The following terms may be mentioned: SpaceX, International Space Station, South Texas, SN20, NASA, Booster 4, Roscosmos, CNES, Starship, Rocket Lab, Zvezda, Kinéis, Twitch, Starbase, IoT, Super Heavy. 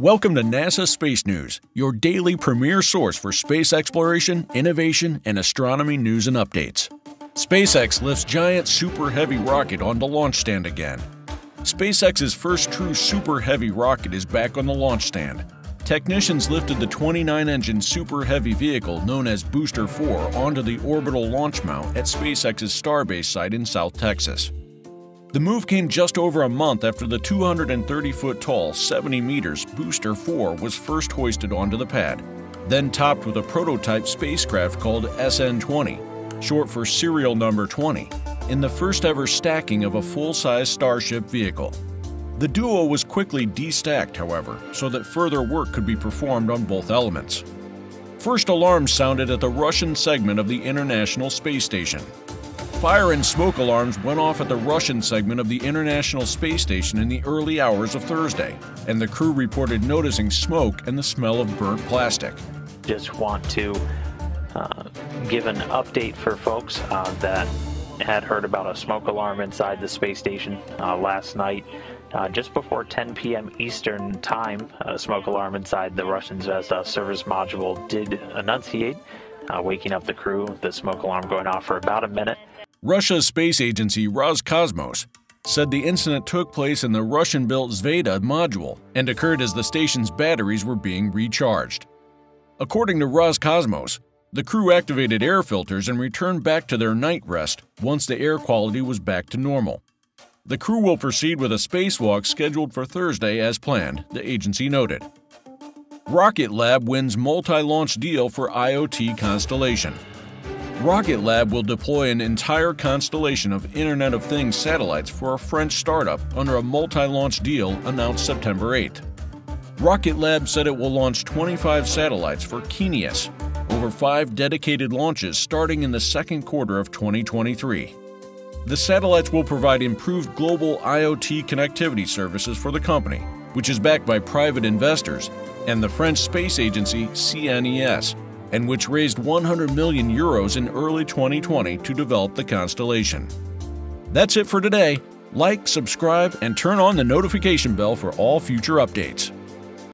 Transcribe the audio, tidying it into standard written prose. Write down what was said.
Welcome to NASA Space News, your daily premier source for space exploration, innovation, and astronomy news and updates. SpaceX lifts giant SuperHeavy rocket on the launch stand again. SpaceX's first true SuperHeavy rocket is back on the launch stand. Technicians lifted the 29-engine SuperHeavy vehicle known as Booster 4 onto the orbital launch mount at SpaceX's Starbase site in South Texas. The move came just over a month after the 230-foot-tall, 70 meters Booster 4 was first hoisted onto the pad, then topped with a prototype spacecraft called SN20, short for serial number 20, in the first-ever stacking of a full-size Starship vehicle. The duo was quickly destacked, however, so that further work could be performed on both elements. First alarms sounded at the Russian segment of the International Space Station. Fire and smoke alarms went off at the Russian segment of the International Space Station in the early hours of Thursday, and the crew reported noticing smoke and the smell of burnt plastic. Just want to give an update for folks that had heard about a smoke alarm inside the space station last night. Just before 10 p.m. Eastern time, a smoke alarm inside the Russian Zvezda service module did enunciate, waking up the crew, the smoke alarm going off for about a minute. Russia's space agency Roscosmos said the incident took place in the Russian-built Zvezda module and occurred as the station's batteries were being recharged. According to Roscosmos, the crew activated air filters and returned back to their night rest once the air quality was back to normal. The crew will proceed with a spacewalk scheduled for Thursday as planned, the agency noted. Rocket Lab wins multi-launch deal for IoT constellation. Rocket Lab will deploy an entire constellation of Internet of Things satellites for a French startup under a multi-launch deal announced September 8th. Rocket Lab said it will launch 25 satellites for Kinéis over 5 dedicated launches starting in the second quarter of 2023. The satellites will provide improved global IoT connectivity services for the company, which is backed by private investors and the French space agency CNES, and which raised 100 million euros in early 2020 to develop the constellation. That's it for today. Like, subscribe, and turn on the notification bell for all future updates.